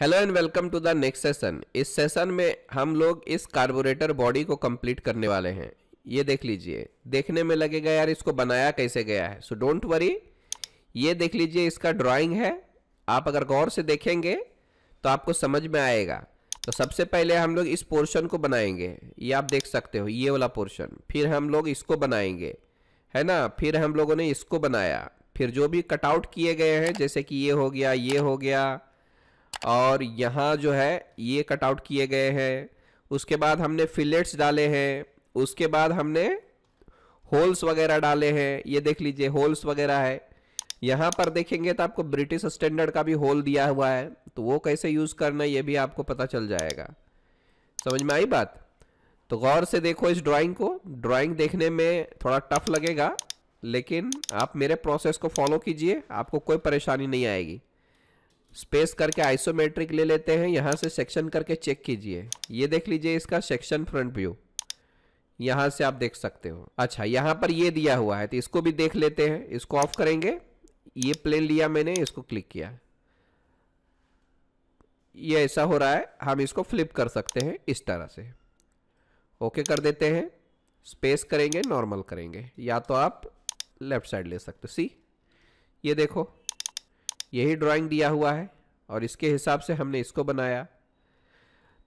Hello and welcome to the next session. इस session में हम लोग इस कार्बोरेटर बॉडी को कंप्लीट करने वाले हैं। ये देख लीजिए, देखने में लगेगा यार इसको बनाया कैसे गया है। सो डोंट वरी, ये देख लीजिए इसका ड्राइंग है। आप अगर गौर से देखेंगे तो आपको समझ में आएगा। तो सबसे पहले हम लोग इस पोर्शन को बनाएंगे, ये आप देख सकते हो ये वाला पोर्शन। फिर हम लोग इसको बनाएंगे, है ना। फिर हम लोगों ने इसको बनाया। फिर जो भी कटआउट किए गए हैं जैसे कि ये हो गया, ये हो गया, और यहाँ जो है ये कटआउट किए गए हैं। उसके बाद हमने फिलेट्स डाले हैं। उसके बाद हमने होल्स वगैरह डाले हैं। ये देख लीजिए होल्स वगैरह है। यहाँ पर देखेंगे तो आपको ब्रिटिश स्टैंडर्ड का भी होल दिया हुआ है, तो वो कैसे यूज़ करना है ये भी आपको पता चल जाएगा। समझ में आई बात। तो गौर से देखो इस ड्राइंग को। ड्राइंग देखने में थोड़ा टफ लगेगा, लेकिन आप मेरे प्रोसेस को फॉलो कीजिए, आपको कोई परेशानी नहीं आएगी। स्पेस करके आइसोमेट्रिक ले लेते हैं, यहाँ से सेक्शन करके चेक कीजिए। ये देख लीजिए इसका सेक्शन फ्रंट व्यू, यहाँ से आप देख सकते हो। अच्छा, यहाँ पर ये दिया हुआ है तो इसको भी देख लेते हैं। इसको ऑफ करेंगे, ये प्लेन लिया मैंने, इसको क्लिक किया, ये ऐसा हो रहा है। हम इसको फ्लिप कर सकते हैं इस तरह से। ओके कर देते हैं, स्पेस करेंगे, नॉर्मल करेंगे, या तो आप लेफ्ट साइड ले सकते हो। सी, ये देखो यही ड्राइंग दिया हुआ है और इसके हिसाब से हमने इसको बनाया।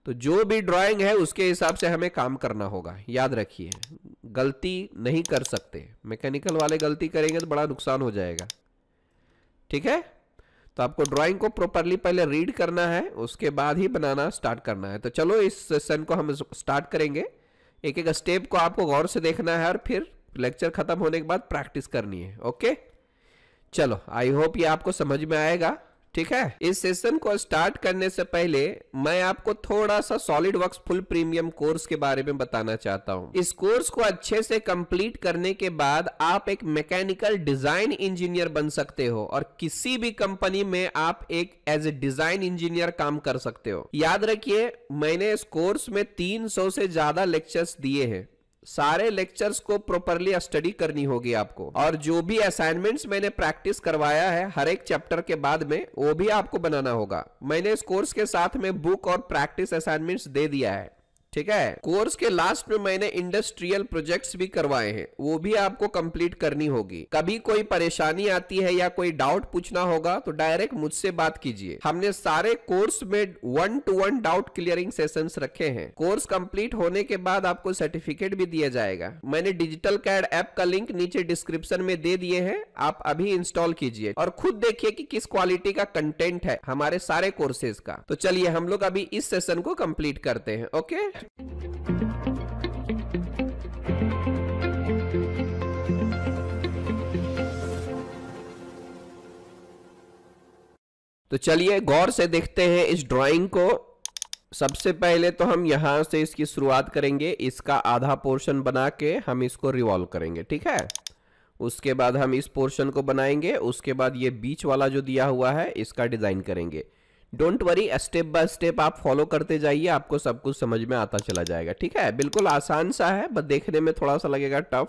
तो जो भी ड्राइंग है उसके हिसाब से हमें काम करना होगा। याद रखिए, गलती नहीं कर सकते। मैकेनिकल वाले गलती करेंगे तो बड़ा नुकसान हो जाएगा। ठीक है, तो आपको ड्राइंग को प्रॉपरली पहले रीड करना है, उसके बाद ही बनाना स्टार्ट करना है। तो चलो इस सेशन को हम स्टार्ट करेंगे। एक एक स्टेप को आपको गौर से देखना है और फिर लेक्चर खत्म होने के बाद प्रैक्टिस करनी है। ओके, चलो आई होप ये आपको समझ में आएगा। ठीक है, इस सेशन को स्टार्ट करने से पहले मैं आपको थोड़ा सा SolidWorks फुल प्रीमियम कोर्स के बारे में बताना चाहता हूँ। इस कोर्स को अच्छे से कंप्लीट करने के बाद आप एक मैकेनिकल डिजाइन इंजीनियर बन सकते हो और किसी भी कंपनी में आप एक एज ए डिजाइन इंजीनियर काम कर सकते हो। याद रखिए, मैंने इस कोर्स में 300 से ज्यादा लेक्चर्स दिए हैं। सारे लेक्चर्स को प्रॉपरली स्टडी करनी होगी आपको, और जो भी असाइनमेंट्स मैंने प्रैक्टिस करवाया है हर एक चैप्टर के बाद में, वो भी आपको बनाना होगा। मैंने इस कोर्स के साथ में बुक और प्रैक्टिस असाइनमेंट्स दे दिया है। ठीक है, कोर्स के लास्ट में मैंने इंडस्ट्रियल प्रोजेक्ट्स भी करवाए हैं, वो भी आपको कंप्लीट करनी होगी। कभी कोई परेशानी आती है या कोई डाउट पूछना होगा तो डायरेक्ट मुझसे बात कीजिए। हमने सारे कोर्स में 1-to-1 डाउट क्लियरिंग सेशंस रखे हैं। कोर्स कंप्लीट होने के बाद आपको सर्टिफिकेट भी दिया जाएगा। मैंने डिजिटल कैड ऐप का लिंक नीचे डिस्क्रिप्शन में दे दिए है, आप अभी इंस्टॉल कीजिए और खुद देखिए कि किस क्वालिटी का कंटेंट है हमारे सारे कोर्सेज का। तो चलिए हम लोग अभी इस सेशन को कंप्लीट करते हैं। ओके, तो चलिए गौर से देखते हैं इस ड्राइंग को। सबसे पहले तो हम यहां से इसकी शुरुआत करेंगे। इसका आधा पोर्शन बना के हम इसको रिवॉल्व करेंगे। ठीक है, उसके बाद हम इस पोर्शन को बनाएंगे। उसके बाद ये बीच वाला जो दिया हुआ है इसका डिजाइन करेंगे। Don't worry, step by step आप फॉलो करते जाइए, आपको सब कुछ समझ में आता चला जाएगा। ठीक है, बिल्कुल आसान सा है, बट देखने में थोड़ा सा लगेगा टफ,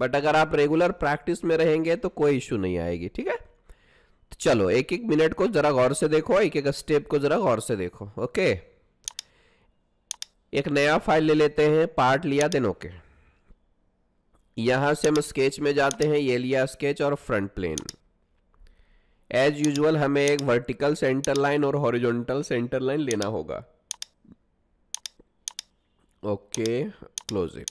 बट अगर आप रेगुलर प्रैक्टिस में रहेंगे तो कोई इश्यू नहीं आएगी। ठीक है, तो चलो एक एक मिनट को जरा गौर से देखो, एक एक स्टेप को जरा गौर से देखो। ओके, एक नया फाइल ले लेते हैं, पार्ट लिया, देन ओके। यहाँ से हम स्केच में जाते हैं, ये लिया स्केच और फ्रंट प्लेन। एज यूजुअल हमें एक वर्टिकल सेंटर लाइन और हॉरिजॉन्टल सेंटर लाइन लेना होगा। Okay, close it.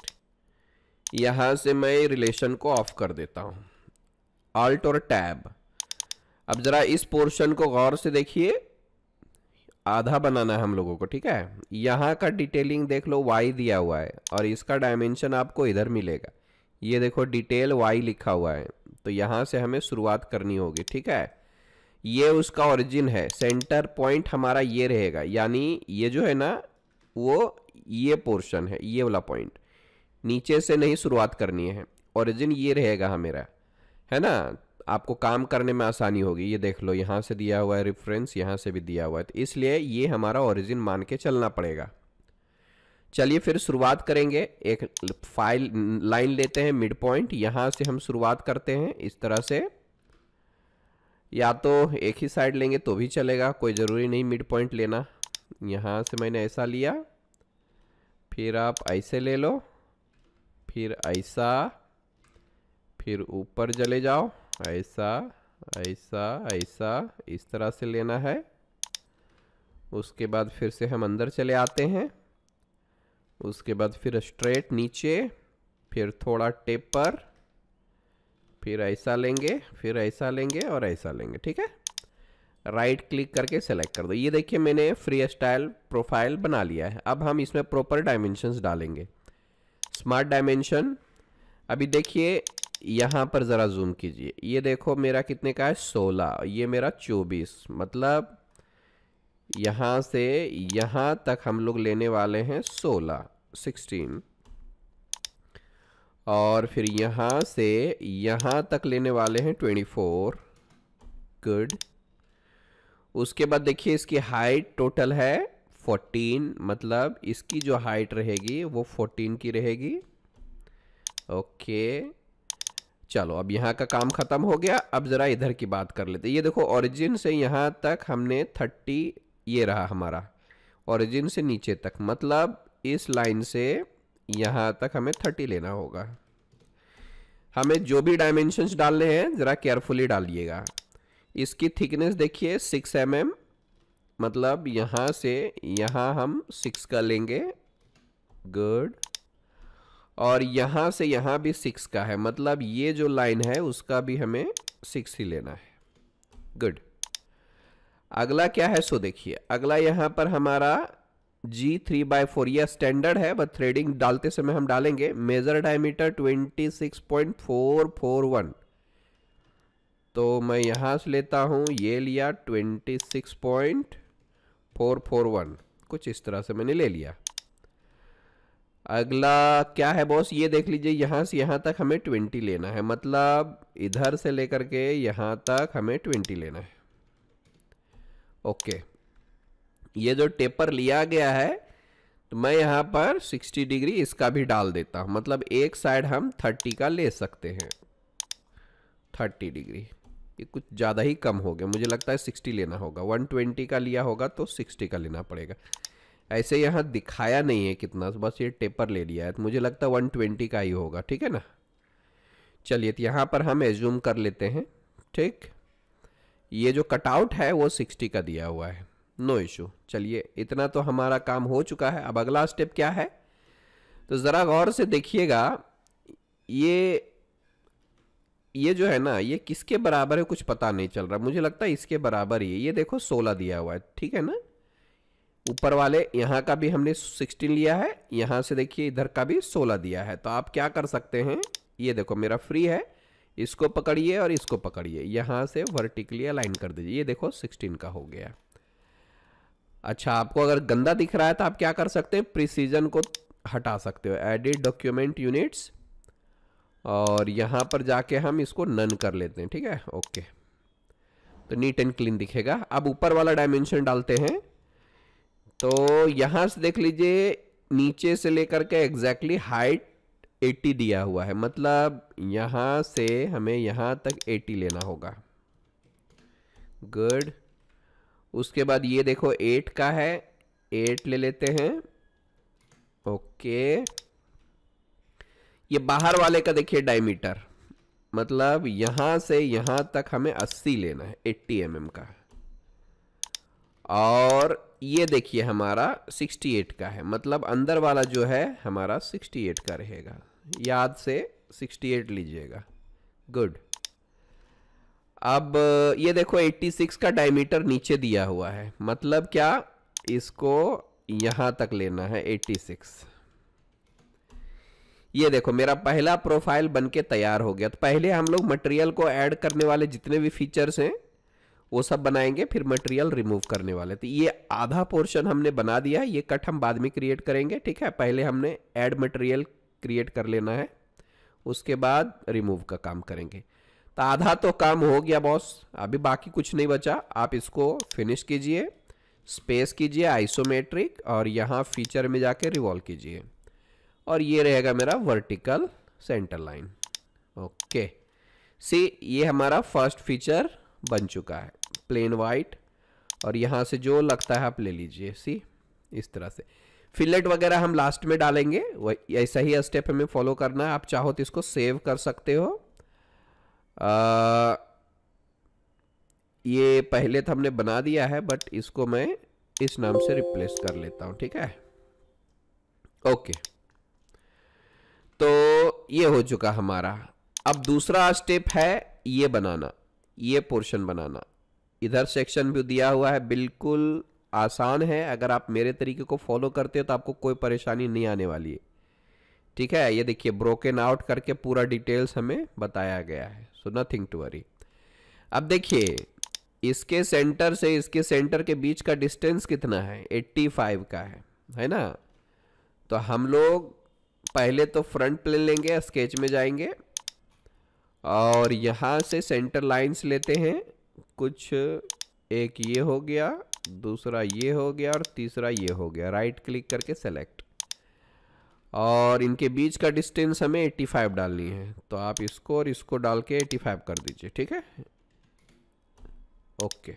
यहाँ से मैं रिलेशन को ऑफ कर देता हूँ, आल्ट और टैब। अब जरा इस पोर्शन को गौर से देखिए, आधा बनाना है हम लोगों को। ठीक है, यहाँ का डिटेलिंग देख लो, वाई दिया हुआ है और इसका डायमेंशन आपको इधर मिलेगा। ये देखो डिटेल वाई लिखा हुआ है, तो यहाँ से हमें शुरुआत करनी होगी। ठीक है, ये उसका ओरिजिन है, सेंटर पॉइंट हमारा ये रहेगा, यानी ये जो है ना वो ये पोर्शन है, ये वाला पॉइंट। नीचे से नहीं शुरुआत करनी है, ओरिजिन ये रहेगा हमारा, है ना। आपको काम करने में आसानी होगी। ये देख लो, यहाँ से दिया हुआ है रेफरेंस, यहाँ से भी दिया हुआ है, तो इसलिए ये हमारा ओरिजिन मान के चलना पड़ेगा। चलिए फिर शुरुआत करेंगे। एक फाइल लाइन लेते हैं मिड पॉइंट, यहाँ से हम शुरुआत करते हैं इस तरह से। या तो एक ही साइड लेंगे तो भी चलेगा, कोई ज़रूरी नहीं मिड पॉइंट लेना। यहाँ से मैंने ऐसा लिया, फिर आप ऐसे ले लो, फिर ऐसा, फिर ऊपर चले जाओ, ऐसा ऐसा ऐसा, इस तरह से लेना है। उसके बाद फिर से हम अंदर चले आते हैं, उसके बाद फिर स्ट्रेट नीचे, फिर थोड़ा टेपर, फिर ऐसा लेंगे, फिर ऐसा लेंगे और ऐसा लेंगे। ठीक है, राइट क्लिक करके सेलेक्ट कर दो। ये देखिए मैंने फ्री स्टाइल प्रोफाइल बना लिया है। अब हम इसमें प्रॉपर डायमेंशंस डालेंगे, स्मार्ट डायमेंशन। अभी देखिए यहाँ पर ज़रा जूम कीजिए, ये देखो मेरा कितने का है 16, ये मेरा 24, मतलब यहाँ से यहाँ तक हम लोग लेने वाले हैं 16, 16, और फिर यहाँ से यहाँ तक लेने वाले हैं 24, गुड। उसके बाद देखिए इसकी हाइट टोटल है 14, मतलब इसकी जो हाइट रहेगी वो 14 की रहेगी। ओके चलो, अब यहाँ का काम ख़त्म हो गया। अब ज़रा इधर की बात कर लेते हैं। ये देखो ओरिजिन से यहाँ तक हमने 30, ये रहा हमारा ओरिजिन से नीचे तक, मतलब इस लाइन से यहाँ तक हमें 30 लेना होगा। हमें जो भी डायमेंशंस डालने हैं ज़रा केयरफुली डालिएगा। इसकी थिकनेस देखिए 6 mm, मतलब यहाँ से यहाँ हम 6 का लेंगे, गुड। और यहाँ से यहाँ भी 6 का है, मतलब ये जो लाइन है उसका भी हमें 6 ही लेना है, गुड। अगला क्या है सो देखिए, अगला यहाँ पर हमारा G 3/4, यह स्टैंडर्ड है बट थ्रेडिंग डालते समय हम डालेंगे। मेजर डायमीटर 26.441, तो मैं यहाँ से लेता हूँ, ये लिया 26.441, कुछ इस तरह से मैंने ले लिया। अगला क्या है बॉस, ये देख लीजिए, यहाँ से यहाँ तक हमें 20 लेना है, मतलब इधर से लेकर के यहाँ तक हमें 20 लेना है। ओके, ये जो टेपर लिया गया है तो मैं यहाँ पर 60 डिग्री इसका भी डाल देता हूँ, मतलब एक साइड हम 30 का ले सकते हैं, 30 डिग्री। ये कुछ ज़्यादा ही कम हो गया, मुझे लगता है 60 लेना होगा, 120 का लिया होगा तो 60 का लेना पड़ेगा। ऐसे यहाँ दिखाया नहीं है कितना, बस ये टेपर ले लिया है, तो मुझे लगता है 120 का ही होगा, ठीक है ना। चलिए, तो यहाँ पर हम एज्यूम कर लेते हैं, ठीक। ये जो कटआउट है वो 60 का दिया हुआ है, नो इशू। चलिए, इतना तो हमारा काम हो चुका है। अब अगला स्टेप क्या है तो ज़रा गौर से देखिएगा, ये जो है ना, ये किसके बराबर है कुछ पता नहीं चल रहा, मुझे लगता है इसके बराबर ही है। ये देखो 16 दिया हुआ है, ठीक है ना। ऊपर वाले यहाँ का भी हमने 16 लिया है, यहाँ से देखिए इधर का भी 16 दिया है। तो आप क्या कर सकते हैं, ये देखो मेरा फ्री है, इसको पकड़िए और इसको पकड़िए, यहाँ से वर्टिकली अलाइन कर दीजिए। ये देखो 16 का हो गया। अच्छा, आपको अगर गंदा दिख रहा है तो आप क्या कर सकते हैं, प्रिसीजन को हटा सकते हो, एडिट डॉक्यूमेंट यूनिट्स, और यहाँ पर जाके हम इसको नन कर लेते हैं, ठीक है, ओके। तो नीट एंड क्लीन दिखेगा। अब ऊपर वाला डायमेंशन डालते हैं, तो यहाँ से देख लीजिए नीचे से लेकर के एग्जैक्टली हाइट 80 दिया हुआ है, मतलब यहाँ से हमें यहाँ तक 80 लेना होगा, गुड। उसके बाद ये देखो 8 का है, 8 ले लेते हैं, ओके। ये बाहर वाले का देखिए डायमीटर, मतलब यहाँ से यहाँ तक हमें 80 लेना है, 80 mm का। और ये देखिए हमारा 68 का है, मतलब अंदर वाला जो है हमारा 68 का रहेगा, याद से 68 लीजिएगा, गुड। अब ये देखो 86 का डायमीटर नीचे दिया हुआ है, मतलब क्या, इसको यहाँ तक लेना है 86। ये देखो मेरा पहला प्रोफाइल बनके तैयार हो गया। तो पहले हम लोग मटेरियल को ऐड करने वाले जितने भी फीचर्स हैं वो सब बनाएंगे, फिर मटेरियल रिमूव करने वाले। तो ये आधा पोर्शन हमने बना दिया, ये कट हम बाद में क्रिएट करेंगे, ठीक है। पहले हमने ऐड मटेरियल क्रिएट कर लेना है, उसके बाद रिमूव का काम करेंगे। तो आधा तो काम हो गया बॉस, अभी बाकी कुछ नहीं बचा। आप इसको फिनिश कीजिए, स्पेस कीजिए आइसोमेट्रिक, और यहाँ फीचर में जाके रिवॉल्व कीजिए, और ये रहेगा मेरा vertical centre line, okay. See, ये हमारा फर्स्ट फीचर बन चुका है प्लेन वाइट, और यहाँ से जो लगता है आप ले लीजिए। सी इस तरह से फिलेट वगैरह हम लास्ट में डालेंगे, वही ऐसा ही स्टेप हमें फॉलो करना है। आप चाहो तो इसको सेव कर सकते हो। ये पहले तो हमने बना दिया है बट इसको मैं इस नाम से रिप्लेस कर लेता हूँ, ठीक है। ओके, तो ये हो चुका हमारा। अब दूसरा स्टेप है ये बनाना, ये पोर्शन बनाना। इधर सेक्शन भी दिया हुआ है, बिल्कुल आसान है। अगर आप मेरे तरीके को फॉलो करते हो तो आपको कोई परेशानी नहीं आने वाली है, ठीक है। ये देखिए ब्रोकन आउट करके पूरा डिटेल्स हमें बताया गया है, सो नथिंग टू वरी। अब देखिए इसके सेंटर से इसके सेंटर के बीच का डिस्टेंस कितना है, 85 का है ना। तो हम लोग पहले तो फ्रंट प्लेन लेंगे, स्केच में जाएंगे और यहाँ से सेंटर लाइंस लेते हैं कुछ। एक ये हो गया, दूसरा ये हो गया और तीसरा ये हो गया। राइट क्लिक करके सेलेक्ट, और इनके बीच का डिस्टेंस हमें 85 डालनी है। तो आप इसको और इसको डाल के 85 कर दीजिए, ठीक है। ओके,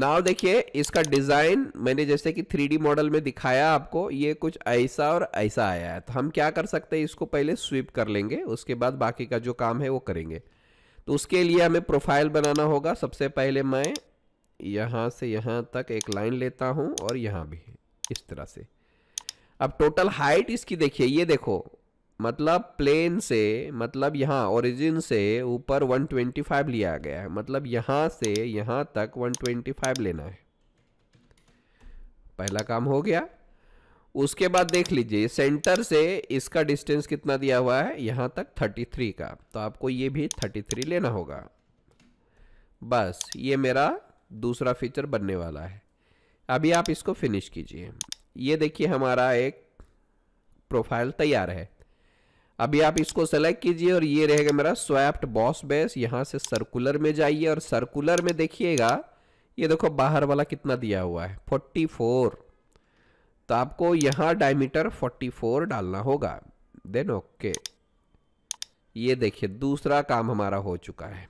नाउ देखिए इसका डिज़ाइन मैंने जैसे कि 3D मॉडल में दिखाया आपको, ये कुछ ऐसा और ऐसा आया है। तो हम क्या कर सकते हैं, इसको पहले स्वीप कर लेंगे, उसके बाद बाकी का जो काम है वो करेंगे। तो उसके लिए हमें प्रोफाइल बनाना होगा। सबसे पहले मैं यहाँ से यहाँ तक एक लाइन लेता हूँ और यहाँ भी इस तरह से। अब टोटल हाइट इसकी देखिए, ये देखो मतलब प्लेन से, मतलब यहाँ ओरिजिन से ऊपर 125 लिया गया है, मतलब यहाँ से यहाँ तक 125 लेना है। पहला काम हो गया। उसके बाद देख लीजिए सेंटर से इसका डिस्टेंस कितना दिया हुआ है, यहाँ तक 33 का। तो आपको ये भी 33 लेना होगा। बस ये मेरा दूसरा फीचर बनने वाला है। अभी आप इसको फिनिश कीजिए। ये देखिए हमारा एक प्रोफाइल तैयार है। अभी आप इसको सेलेक्ट कीजिए और ये रहेगा मेरा स्वैप्ड बॉस बेस। यहाँ से सर्कुलर में जाइए और सर्कुलर में देखिएगा, ये देखो बाहर वाला कितना दिया हुआ है, 44। तो आपको यहाँ डायमीटर 44 डालना होगा। देन ओके, ये देखिए दूसरा काम हमारा हो चुका है।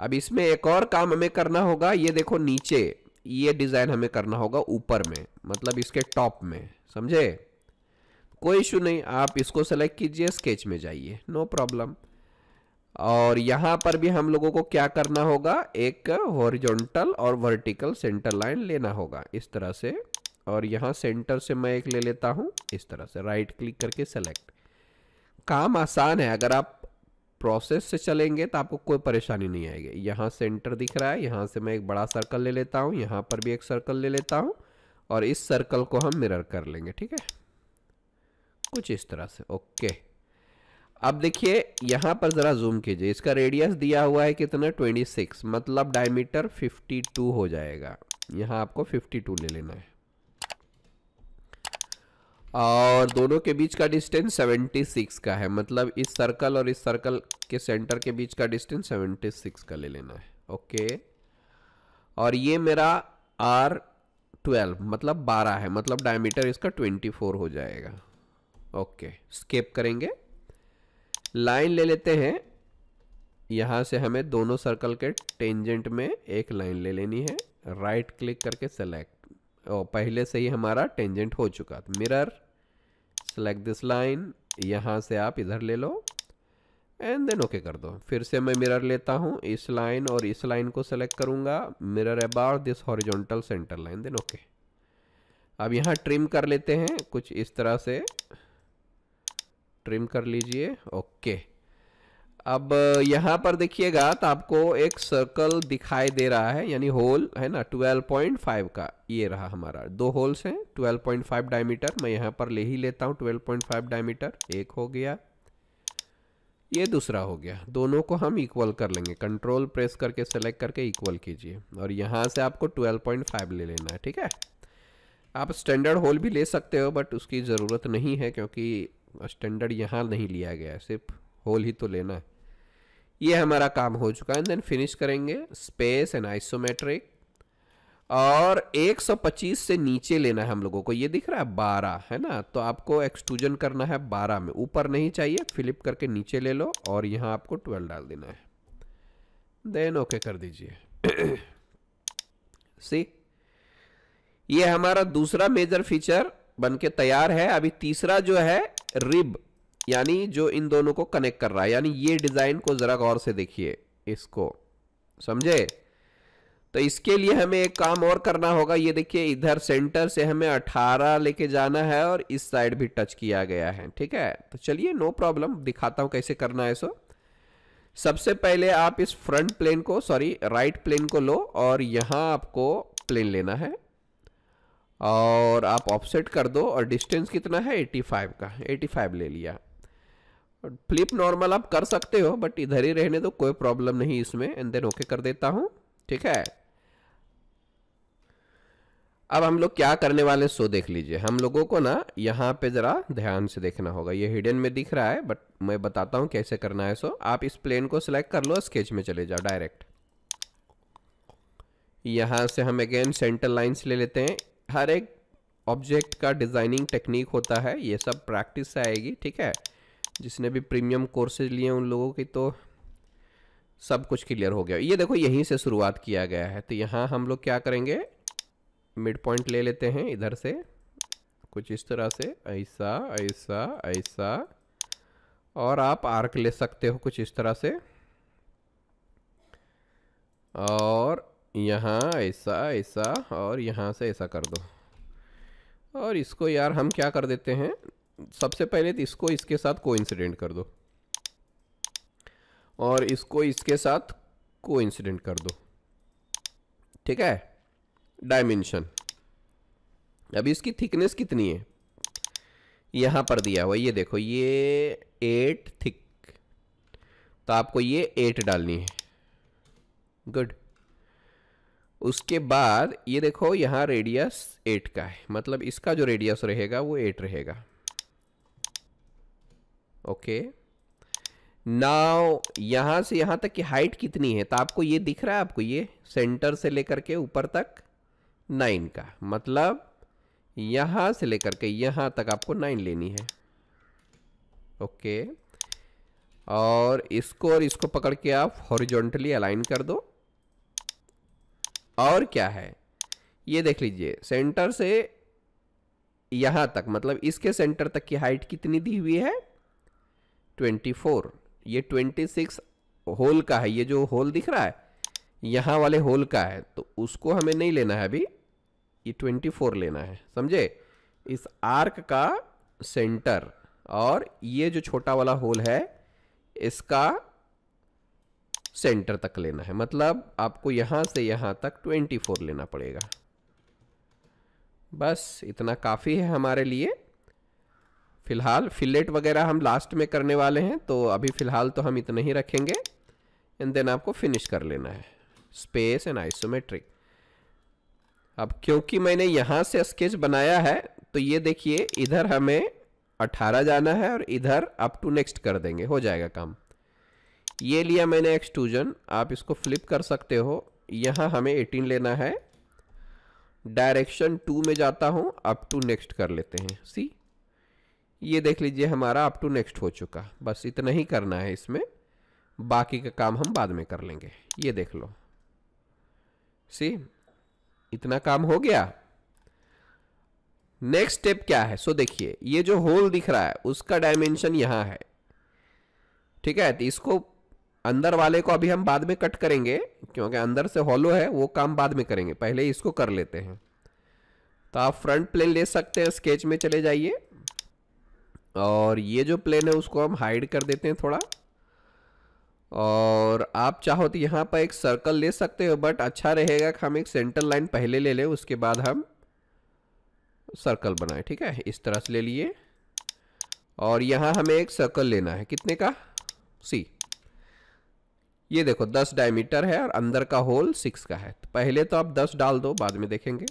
अब इसमें एक और काम हमें करना होगा। ये देखो नीचे ये डिज़ाइन हमें करना होगा ऊपर में, मतलब इसके टॉप में, समझे। कोई इशू नहीं, आप इसको सेलेक्ट कीजिए, स्केच में जाइए, नो प्रॉब्लम। और यहाँ पर भी हम लोगों को क्या करना होगा, एक हॉरिजॉन्टल और वर्टिकल सेंटर लाइन लेना होगा इस तरह से। और यहाँ सेंटर से मैं एक ले लेता हूँ इस तरह से, राइट क्लिक करके सेलेक्ट। काम आसान है, अगर आप प्रोसेस से चलेंगे तो आपको कोई परेशानी नहीं आएगी। यहाँ सेंटर दिख रहा है, यहाँ से मैं एक बड़ा सर्कल ले लेता हूँ, यहाँ पर भी एक सर्कल ले लेता हूँ और इस सर्कल को हम मिरर कर लेंगे, ठीक है, कुछ इस तरह से। ओके, अब देखिए यहाँ पर ज़रा जूम कीजिए। इसका रेडियस दिया हुआ है कितना, 26, मतलब डायमीटर 52 हो जाएगा। यहाँ आपको 52 ले लेना है। और दोनों के बीच का डिस्टेंस 76 का है, मतलब इस सर्कल और इस सर्कल के सेंटर के बीच का डिस्टेंस 76 का ले लेना है। ओके, और ये मेरा R12 मतलब 12 है, मतलब डायमीटर इसका 24 हो जाएगा। ओके, स्केप करेंगे, लाइन ले लेते हैं। यहाँ से हमें दोनों सर्कल के टेंजेंट में एक लाइन ले लेनी है, राइट क्लिक करके सेलेक्ट। और पहले से ही हमारा टेंजेंट हो चुका, मिरर, सेलेक्ट दिस लाइन। यहाँ से आप इधर ले लो एंड देन ओके कर दो। फिर से मैं मिरर लेता हूँ, इस लाइन और इस लाइन को सेलेक्ट करूँगा, mirror about this horizontal centre line, then okay. अब यहाँ ट्रिम कर लेते हैं, कुछ इस तरह से ट्रिम कर लीजिए। ओके, अब यहाँ पर देखिएगा तो आपको एक सर्कल दिखाई दे रहा है, यानी होल है ना, 12.5 का। ये रहा हमारा, दो होल्स हैं, 12.5 डायमीटर। मैं यहाँ पर ले ही लेता हूँ 12.5 डायमीटर। एक हो गया, ये दूसरा हो गया। दोनों को हम इक्वल कर लेंगे, कंट्रोल प्रेस करके सेलेक्ट करके इक्वल कीजिए। और यहाँ से आपको 12.5 ले लेना है, ठीक है। आप स्टैंडर्ड होल भी ले सकते हो बट उसकी ज़रूरत नहीं है, क्योंकि स्टैंडर्ड यहाँ नहीं लिया गया है, सिर्फ होल ही तो लेना है। ये हमारा काम हो चुका है। देन फिनिश करेंगे, स्पेस एंड आइसोमेट्रिक। और 125 से नीचे लेना है हम लोगों को, ये दिख रहा है 12 है ना। तो आपको एक्सट्रूजन करना है 12 में, ऊपर नहीं चाहिए, फ्लिप करके नीचे ले लो और यहाँ आपको 12 डाल देना है। देन ओके कर दीजिए। सी, ये हमारा दूसरा मेजर फीचर बनके तैयार है। अभी तीसरा जो है रिब, यानी जो इन दोनों को कनेक्ट कर रहा है, यानी ये डिजाइन को जरा गौर से देखिए इसको, समझे? तो इसके लिए हमें एक काम और करना होगा। ये देखिए इधर सेंटर से हमें 18 लेके जाना है और इस साइड भी टच किया गया है, ठीक है? तो चलिए नो प्रॉब्लम, दिखाता हूं कैसे करना है। सो सबसे पहले आप इस फ्रंट प्लेन को, सॉरी राइट प्लेन को लो और यहाँ आपको प्लेन लेना है और आप ऑफसेट कर दो और डिस्टेंस कितना है 85 का, 85 ले लिया। फ्लिप नॉर्मल आप कर सकते हो बट इधर ही रहने दो, कोई प्रॉब्लम नहीं इसमें। एंड देन ओके कर देता हूं, ठीक है? अब हम लोग क्या करने वाले सो देख लीजिए। हम लोगों को ना यहाँ पे जरा ध्यान से देखना होगा, ये हिडन में दिख रहा है बट मैं बताता हूँ कैसे करना है। सो आप इस प्लेन को सिलेक्ट कर लो, स्केच में चले जाओ डायरेक्ट। यहाँ से हम अगेन सेंटर लाइन्स ले लेते हैं। हर एक ऑब्जेक्ट का डिजाइनिंग टेक्निक होता है, ये सब प्रैक्टिस से आएगी, ठीक है? जिसने भी प्रीमियम कोर्सेज लिए उन लोगों की तो सब कुछ क्लियर हो गया। ये देखो यहीं से शुरुआत किया गया है। तो यहाँ हम लोग क्या करेंगे, मिड पॉइंट ले लेते हैं इधर से कुछ इस तरह से, ऐसा ऐसा ऐसा, और आप आर्क ले सकते हो कुछ इस तरह से, और यहाँ ऐसा ऐसा, और यहाँ से ऐसा कर दो। और इसको यार हम क्या कर देते हैं, सबसे पहले तो इसको इसके साथ कोइंसिडेंट कर दो और इसको इसके साथ कोइंसिडेंट कर दो, ठीक है? डायमेंशन, अभी इसकी थिकनेस कितनी है यहाँ पर दिया हुआ, ये देखो ये 8 थिक, तो आपको ये 8 डालनी है, गुड। उसके बाद ये देखो यहाँ रेडियस 8 का है, मतलब इसका जो रेडियस रहेगा वो 8 रहेगा, ओके। नाउ यहाँ से यहाँ तक की हाइट कितनी है, तो आपको ये दिख रहा है, आपको ये सेंटर से लेकर के ऊपर तक 9 का, मतलब यहाँ से लेकर के यहाँ तक आपको 9 लेनी है, ओके। और इसको पकड़ के आप हॉरिजॉन्टली अलाइन कर दो। और क्या है ये देख लीजिए, सेंटर से यहाँ तक, मतलब इसके सेंटर तक की हाइट कितनी दी हुई है 24, ये 26 होल का है, ये जो होल दिख रहा है यहाँ वाले होल का है, तो उसको हमें नहीं लेना है अभी, ये 24 लेना है, समझे? इस आर्क का सेंटर और ये जो छोटा वाला होल है इसका सेंटर तक लेना है, मतलब आपको यहाँ से यहाँ तक 24 लेना पड़ेगा। बस इतना काफ़ी है हमारे लिए फिलहाल। फिलेट वगैरह हम लास्ट में करने वाले हैं तो अभी फ़िलहाल तो हम इतना ही रखेंगे। एंड देन आपको फिनिश कर लेना है, स्पेस एंड आइसोमेट्रिक। अब क्योंकि मैंने यहाँ से स्केच बनाया है तो ये देखिए इधर हमें 18 जाना है और इधर अप टू नेक्स्ट कर देंगे, हो जाएगा काम। ये लिया मैंने एक्सट्रूजन, आप इसको फ्लिप कर सकते हो। यहाँ हमें 18 लेना है, डायरेक्शन 2 में जाता हूँ, अप टू नेक्स्ट कर लेते हैं। सी, ये देख लीजिए हमारा अप टू नेक्स्ट हो चुका। बस इतना ही करना है इसमें, बाकी का काम हम बाद में कर लेंगे। ये देख लो, सी इतना काम हो गया। नेक्स्ट स्टेप क्या है, सो देखिए ये जो होल दिख रहा है उसका डायमेंशन यहाँ है, ठीक है? तो इसको अंदर वाले को अभी हम बाद में कट करेंगे क्योंकि अंदर से हॉलो है, वो काम बाद में करेंगे, पहले इसको कर लेते हैं। तो आप फ्रंट प्लेन ले सकते हैं, स्केच में चले जाइए और ये जो प्लेन है उसको हम हाइड कर देते हैं थोड़ा। और आप चाहो तो यहाँ पर एक सर्कल ले सकते हो बट अच्छा रहेगा कि हम एक सेंटर लाइन पहले ले लें, उसके बाद हम सर्कल बनाएं, ठीक है? इस तरह से ले लिए और यहाँ हमें एक सर्कल लेना है, कितने का, सी। ये देखो 10 डायमीटर है और अंदर का होल 6 का है। तो पहले तो आप 10 डाल दो, बाद में देखेंगे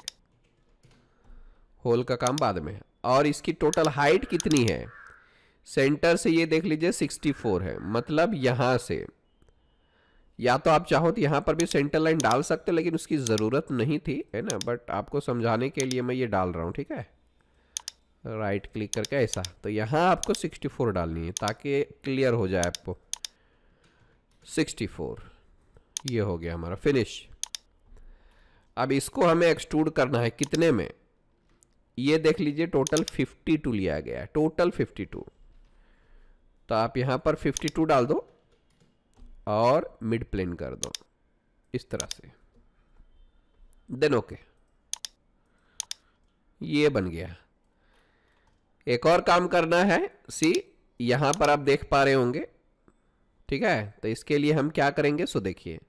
होल का काम बाद में। और इसकी टोटल हाइट कितनी है, सेंटर से ये देख लीजिए 64 है, मतलब यहाँ से, या तो आप चाहो तो यहाँ पर भी सेंटर लाइन डाल सकते हो लेकिन उसकी ज़रूरत नहीं थी, है ना? बट आपको समझाने के लिए मैं ये डाल रहा हूँ, ठीक है? राइट क्लिक करके ऐसा, तो यहाँ आपको 64 डालनी है ताकि क्लियर हो जाए आपको, 64। ये हो गया हमारा फिनिश। अब इसको हमें एक्सट्रूड करना है कितने में, ये देख लीजिए टोटल 52 लिया गया है, टोटल 52। तो आप यहाँ पर 52 डाल दो और मिड प्लेन कर दो इस तरह से, देन ओके, ये बन गया। एक और काम करना है, सी यहाँ पर आप देख पा रहे होंगे, ठीक है। तो इसके लिए हम क्या करेंगे, सो देखिए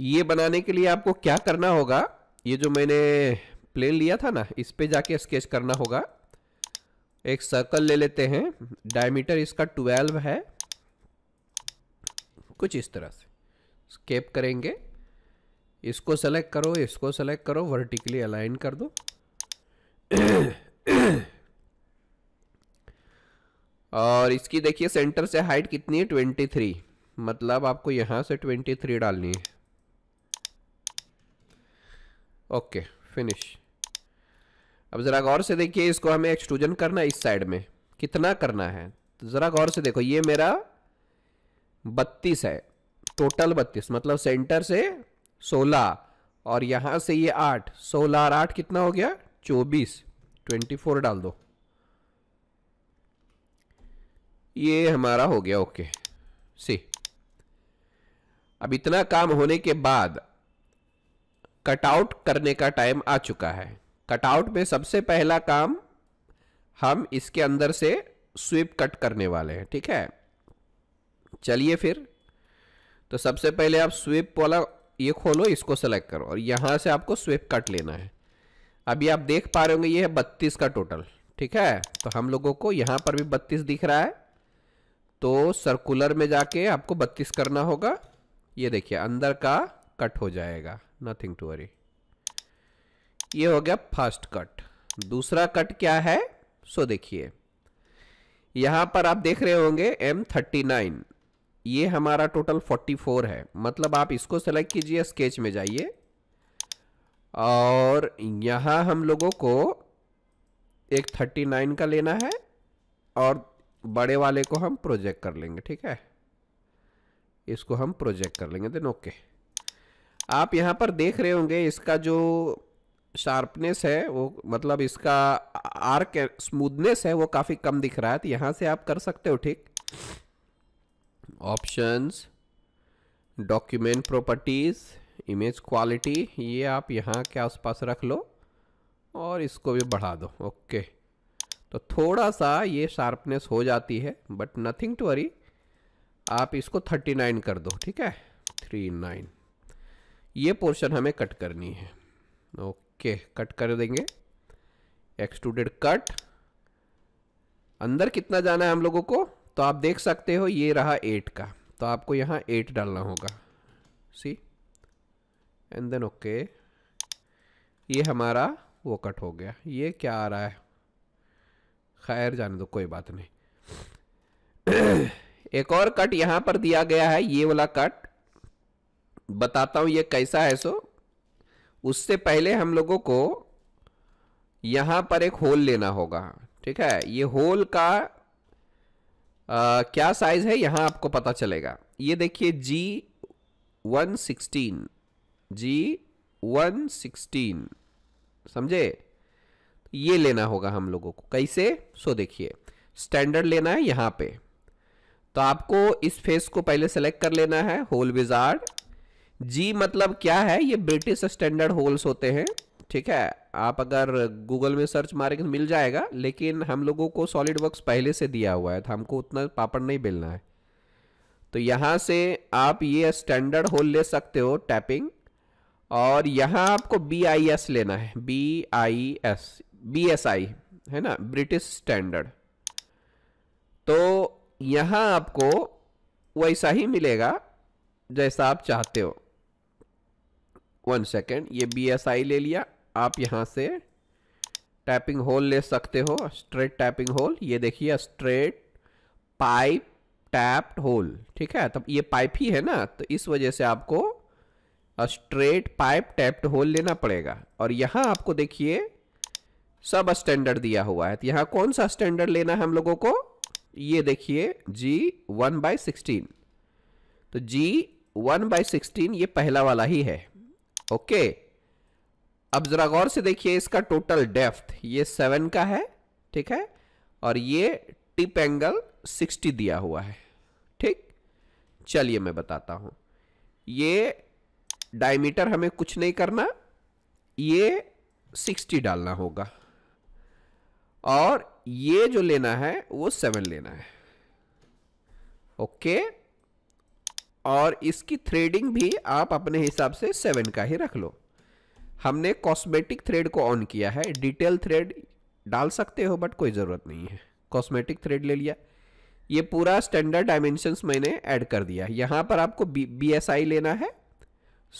ये बनाने के लिए आपको क्या करना होगा, ये जो मैंने प्लेन लिया था ना, इस पे जाके स्केच करना होगा। एक सर्कल ले लेते हैं, डायमीटर इसका 12 है, कुछ इस तरह से स्केप करेंगे। इसको सेलेक्ट करो, इसको सेलेक्ट करो, वर्टिकली अलाइन कर दो और इसकी देखिए सेंटर से हाइट कितनी है, 23, मतलब आपको यहाँ से 23 डालनी है। Okay finish. अब ज़रा गौर से देखिए, इसको हमें एक्सट्रूजन करना है इस साइड में, कितना करना है तो ज़रा गौर से देखो, ये मेरा 32 है, टोटल 32, मतलब सेंटर से 16 और यहाँ से ये 8, 16 और 8 कितना हो गया, 24, 24 डाल दो, ये हमारा हो गया। Okay see. अब इतना काम होने के बाद कटआउट करने का टाइम आ चुका है। कटआउट में सबसे पहला काम हम इसके अंदर से स्वीप कट करने वाले हैं, ठीक है। चलिए फिर, तो सबसे पहले आप स्वीप वाला ये खोलो, इसको सेलेक्ट करो और यहाँ से आपको स्वीप कट लेना है। अभी आप देख पा रहे होंगे ये है 32 का टोटल, ठीक है। तो हम लोगों को यहाँ पर भी 32 दिख रहा है, तो सर्कुलर में जाके आपको 32 करना होगा। ये देखिए अंदर का कट हो जाएगा, नथिंग टू वरी। ये हो गया फर्स्ट कट। दूसरा कट क्या है, सो देखिए यहाँ पर आप देख रहे होंगे M39, ये हमारा टोटल 44 है, मतलब आप इसको सेलेक्ट कीजिए, स्केच में जाइए और यहाँ हम लोगों को एक 39 का लेना है और बड़े वाले को हम प्रोजेक्ट कर लेंगे, ठीक है, इसको हम प्रोजेक्ट कर लेंगे, देन ओके। आप यहाँ पर देख रहे होंगे इसका जो शार्पनेस है वो, मतलब इसका आर्क स्मूथनेस है वो काफ़ी कम दिख रहा है, तो यहाँ से आप कर सकते हो, ठीक। Options, document properties, image quality, ये आप यहाँ के आसपास रख लो और इसको भी बढ़ा दो। ओके तो थोड़ा सा ये शार्पनेस हो जाती है, बट नथिंग टू वरी। आप इसको 39 कर दो, ठीक है, 39। ये पोर्शन हमें कट करनी है, ओके कट कर देंगे, एक्सट्रूडेड कट। अंदर कितना जाना है हम लोगों को, तो आप देख सकते हो ये रहा 8 का, तो आपको यहाँ 8 डालना होगा, सी, एंड देन ओके। ये हमारा वो कट हो गया। ये क्या आ रहा है, खैर जाने दो, कोई बात नहीं। एक और कट यहाँ पर दिया गया है, ये वाला कट बताता हूँ ये कैसा है। सो उससे पहले हम लोगों को यहाँ पर एक होल लेना होगा, ठीक है। ये होल का क्या साइज है यहाँ आपको पता चलेगा। ये देखिए G116, समझे, ये लेना होगा हम लोगों को। कैसे, सो देखिए स्टैंडर्ड लेना है यहाँ पे, तो आपको इस फेस को पहले सेलेक्ट कर लेना है, होल विजार्ड। जी मतलब क्या है, ये ब्रिटिश स्टैंडर्ड होल्स होते हैं, ठीक है। आप अगर गूगल में सर्च मारेंगे तो मिल जाएगा, लेकिन हम लोगों को सॉलिड वर्क्स पहले से दिया हुआ है, तो हमको उतना पापड़ नहीं बेलना है। तो यहाँ से आप ये स्टैंडर्ड होल ले सकते हो, टैपिंग, और यहाँ आपको BIS लेना है, BIS है ना, ब्रिटिश स्टैंडर्ड। तो यहाँ आपको वैसा ही मिलेगा जैसा आप चाहते हो। 1 सेकेंड, ये BSI ले लिया। आप यहाँ से टैपिंग होल ले सकते हो, स्ट्रेट टैपिंग होल, ये देखिए स्ट्रेट पाइप टैप्ड होल, ठीक है। तब ये पाइप ही है ना, तो इस वजह से आपको स्ट्रेट पाइप टैप्ड होल लेना पड़ेगा। और यहाँ आपको देखिए सब स्टैंडर्ड दिया हुआ है, तो यहाँ कौन सा स्टैंडर्ड लेना है हम लोगों को, ये देखिए G 1/16, तो G 1/16 ये पहला वाला ही है। ओके, अब जरा गौर से देखिए इसका टोटल डेप्थ ये 7 का है, ठीक है, और ये टिप एंगल 60 दिया हुआ है, ठीक। चलिए मैं बताता हूँ, ये डायमीटर हमें कुछ नहीं करना, ये 60 डालना होगा और ये जो लेना है वो 7 लेना है। ओके, और इसकी थ्रेडिंग भी आप अपने हिसाब से 7 का ही रख लो। हमने कॉस्मेटिक थ्रेड को ऑन किया है, डिटेल थ्रेड डाल सकते हो बट कोई ज़रूरत नहीं है, कॉस्मेटिक थ्रेड ले लिया। ये पूरा स्टैंडर्ड डायमेंशंस मैंने ऐड कर दिया। यहाँ पर आपको BSI लेना है,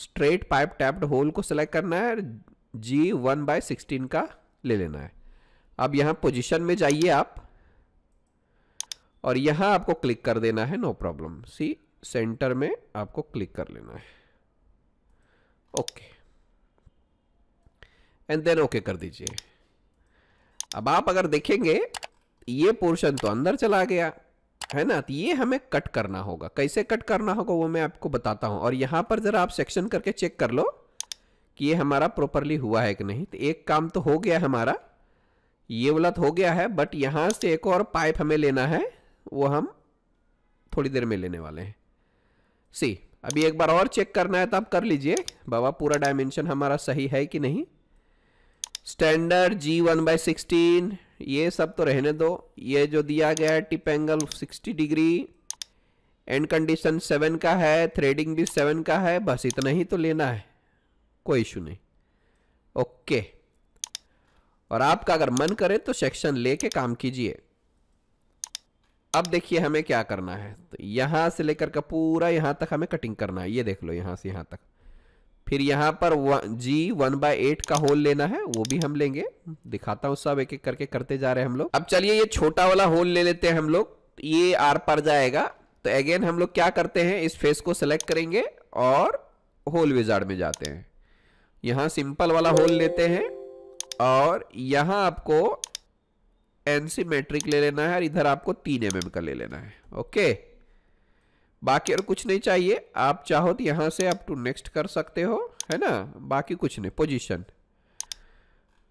स्ट्रेट पाइप टैप्ड होल को सिलेक्ट करना है और G 1/16 का ले लेना है। अब यहाँ पोजीशन में जाइए आप और यहाँ आपको क्लिक कर देना है, नो प्रॉब्लम, सी सेंटर में आपको क्लिक कर लेना है, ओके, एंड देन ओके कर दीजिए। अब आप अगर देखेंगे ये पोर्शन तो अंदर चला गया है ना, तो ये हमें कट करना होगा। कैसे कट करना होगा वो मैं आपको बताता हूँ। और यहाँ पर जरा आप सेक्शन करके चेक कर लो कि ये हमारा प्रॉपरली हुआ है कि नहीं। तो एक काम तो हो गया हमारा, ये वाला तो हो गया है, बट यहाँ से एक और पाइप हमें लेना है, वो हम थोड़ी देर में लेने वाले हैं। सी, अभी एक बार और चेक करना है तो आप कर लीजिए बाबा, पूरा डायमेंशन हमारा सही है कि नहीं। स्टैंडर्ड G 1/16 ये सब तो रहने दो, ये जो दिया गया है tip angle 60 degree, and condition 7 का है, थ्रेडिंग भी 7 का है, बस इतना ही तो लेना है, कोई इशू नहीं। ओके, और आपका अगर मन करे तो सेक्शन लेके काम कीजिए। अब देखिए हमें क्या करना है, तो यहाँ से लेकर के पूरा यहाँ तक हमें कटिंग करना है, ये देख लो यहाँ से यहाँ तक। फिर यहाँ पर G 1/8 का होल लेना है, वो भी हम लेंगे, दिखाता हूँ, सब एक एक करके करते जा रहे हैं हम लोग। अब चलिए ये छोटा वाला होल ले लेते हैं हम लोग, ये आर पार जाएगा। तो अगेन हम लोग क्या करते हैं, इस फेस को सिलेक्ट करेंगे और होल विजार्ड में जाते हैं, यहाँ सिंपल वाला होल लेते हैं और यहाँ आपको एनसीमेट्रिक ले लेना है और इधर आपको 3 mm का ले लेना है। ओके, बाकी और कुछ नहीं चाहिए, आप चाहो तो यहाँ से आप टू नेक्स्ट कर सकते हो, है ना, बाकी कुछ नहीं। पोजीशन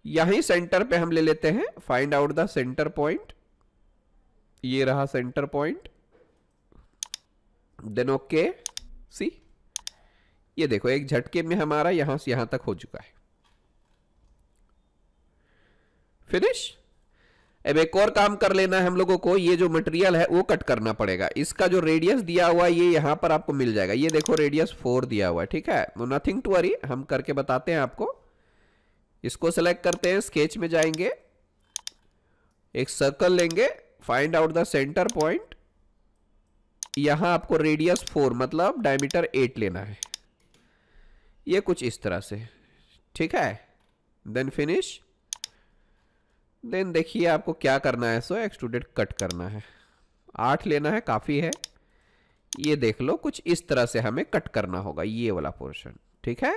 यहीं सेंटर पे हम ले लेते हैं, find out the centre point, ये रहा centre point, then okay. See, ये देखो एक झटके में हमारा यहाँ से यहाँ तक हो चुका है, फिनिश। अब एक और काम कर लेना है हम लोगों को, ये जो मटेरियल है वो कट करना पड़ेगा। इसका जो रेडियस दिया हुआ है ये यहाँ पर आपको मिल जाएगा, ये देखो रेडियस 4 दिया हुआ है, ठीक है, नथिंग टू वरी, हम करके बताते हैं आपको। इसको सेलेक्ट करते हैं, स्केच में जाएंगे, एक सर्कल लेंगे, find out the centre point, यहाँ आपको रेडियस 4 मतलब डायमीटर 8 लेना है, ये कुछ इस तरह से, ठीक है, देन फिनिश। देन देखिए आपको क्या करना है, सो एक्सट्रूडेड कट करना है, 8 लेना है, काफ़ी है, ये देख लो कुछ इस तरह से हमें कट करना होगा ये वाला पोर्शन, ठीक है।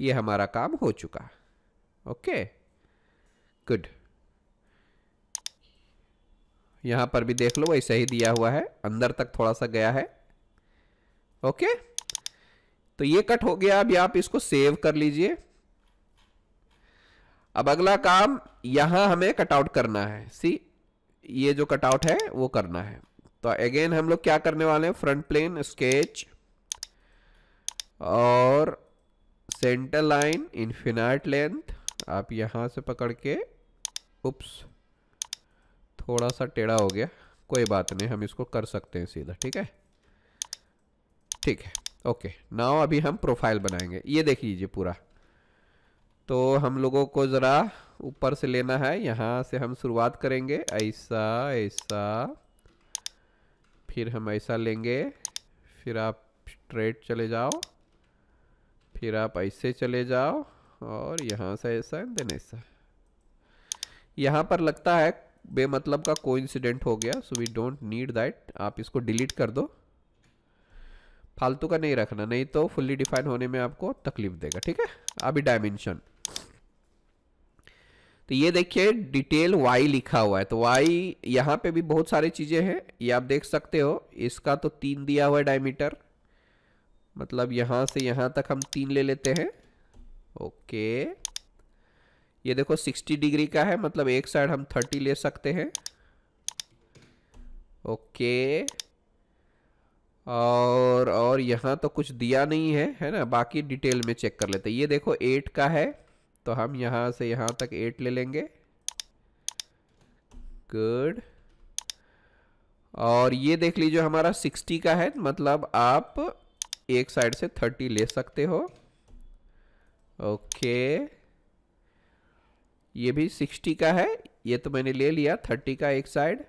ये हमारा काम हो चुका, ओके गुड। यहाँ पर भी देख लो वैसे ही दिया हुआ है, अंदर तक थोड़ा सा गया है, ओके। तो ये कट हो गया, अभी आप इसको सेव कर लीजिए। अब अगला काम यहाँ हमें कटआउट करना है, सी ये जो कटआउट है वो करना है। तो अगेन हम लोग क्या करने वाले हैं, फ्रंट प्लेन स्केच और सेंटर लाइन इन्फिनाइट लेंथ, आप यहाँ से पकड़ के, उप्स थोड़ा सा टेढ़ा हो गया, कोई बात नहीं, हम इसको कर सकते हैं सीधा, ठीक है, ठीक है, ओके। नाउ अभी हम प्रोफाइल बनाएंगे, ये देख लीजिए पूरा। तो हम लोगों को ज़रा ऊपर से लेना है, यहाँ से हम शुरुआत करेंगे, ऐसा ऐसा, फिर हम ऐसा लेंगे, फिर आप स्ट्रेट चले जाओ, फिर आप ऐसे चले जाओ और यहाँ से ऐसा, देन ऐसा। यहाँ पर लगता है बेमतलब का कोइंसिडेंट हो गया, so we don't need that, आप इसको डिलीट कर दो, फालतू का नहीं रखना, नहीं तो फुल्ली डिफाइन होने में आपको तकलीफ देगा, ठीक है। अभी डायमेंशन, तो ये देखिए डिटेल y लिखा हुआ है, तो y यहाँ पे भी बहुत सारी चीज़ें हैं, ये आप देख सकते हो। इसका तो 3 दिया हुआ है डायमीटर, मतलब यहाँ से यहाँ तक हम 3 ले लेते हैं। ओके, ये देखो 60 डिग्री का है, मतलब एक साइड हम 30 ले सकते हैं। ओके, और यहाँ तो कुछ दिया नहीं है, है ना, बाकी डिटेल में चेक कर लेते हैं। ये देखो 8 का है, तो हम यहाँ से यहाँ तक 8 ले लेंगे। गुड। और ये देख लीजिए हमारा 60 का है, मतलब आप एक साइड से 30 ले सकते हो। ओके, ये भी 60 का है, ये तो मैंने ले लिया 30 का एक साइड।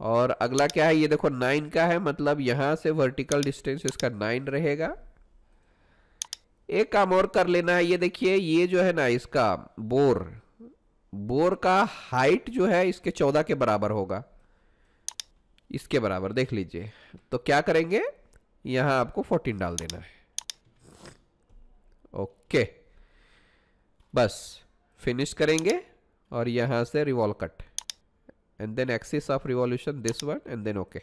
और अगला क्या है, ये देखो 9 का है, मतलब यहाँ से वर्टिकल डिस्टेंस इसका 9 रहेगा। एक काम और कर लेना है, ये देखिए ये जो है ना इसका बोर का हाइट जो है इसके 14 के बराबर होगा, इसके बराबर देख लीजिए। तो क्या करेंगे, यहाँ आपको 14 डाल देना है। ओके, बस फिनिश करेंगे और यहाँ से revolve cut and then axis of revolution this one and then okay.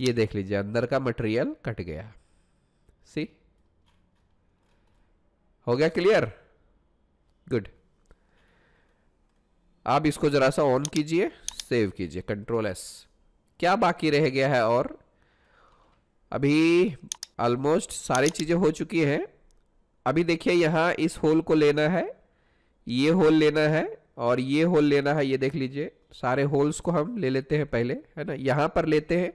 ये देख लीजिए अंदर का मटेरियल कट गया। सी, हो गया क्लियर? गुड। आप इसको जरा सा ऑन कीजिए, सेव कीजिए, कंट्रोल S। क्या बाकी रह गया है? और अभी ऑलमोस्ट सारी चीज़ें हो चुकी हैं। अभी देखिए यहाँ इस होल को लेना है, ये होल लेना है और ये होल लेना है। ये देख लीजिए सारे होल्स को हम ले लेते हैं पहले, है ना, यहाँ पर लेते हैं।